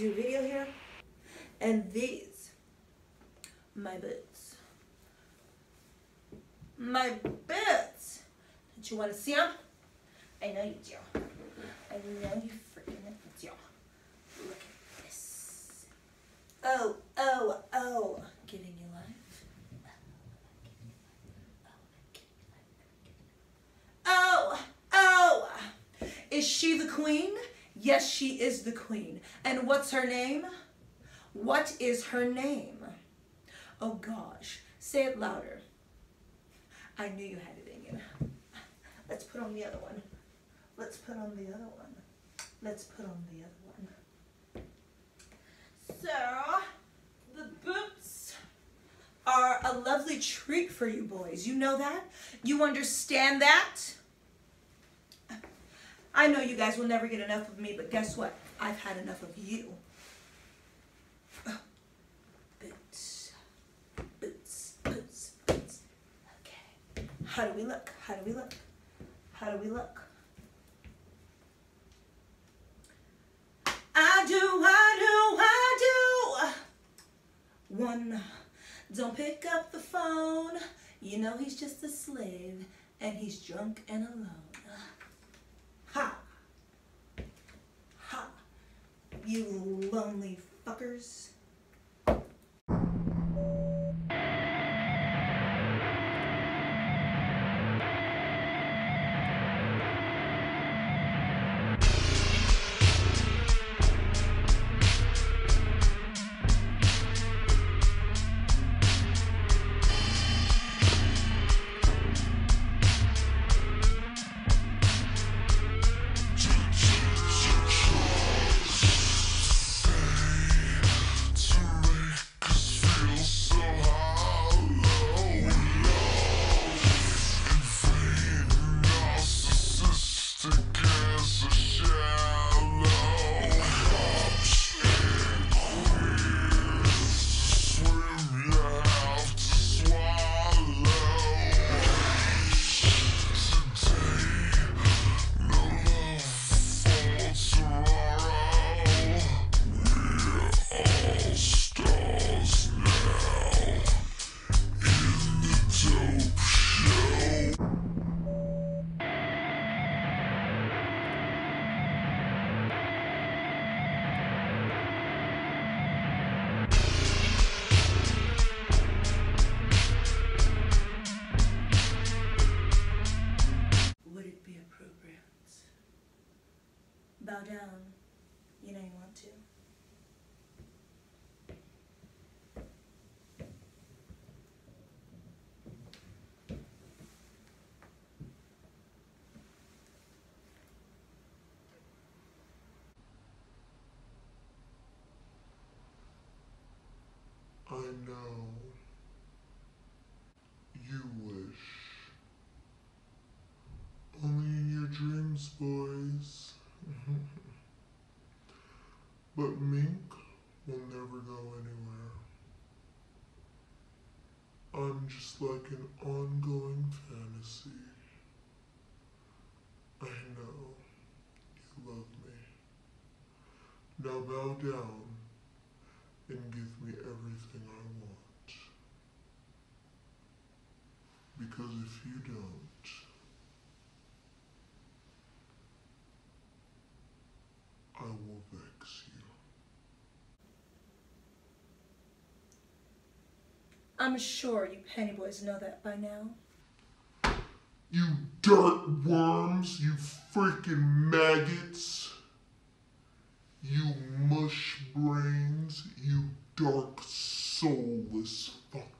do video here. And these, my boots. My boots. Don't you want to see them? I know you do. I know you freaking do. Look at this. Oh, oh, oh. Giving you life. Oh, oh. Is she the queen? Yes, she is the queen. And what's her name? What is her name? Oh gosh, say it louder. I knew you had it in you. Let's put on the other one. Let's put on the other one. Let's put on the other one. So, the boots are a lovely treat for you boys. You know that? You understand that? I know you guys will never get enough of me, but guess what? I've had enough of you. Boots, boots, boots, boots. Okay. How do we look? How do we look? How do we look? I do, I do, I do. One, don't pick up the phone. You know he's just a slave, and he's drunk and alone. Ha! Ha! You lonely fuckers. Bow down, you know you want to. I know you wish, only in your dreams, boys. But Mink will never go anywhere. I'm just like an ongoing fantasy. I know you love me. Now bow down and give me everything I want. Because if you don't, I will vex you. I'm sure you penny boys know that by now. You dirt worms, you freaking maggots, you mush brains, you dark soulless fuckers.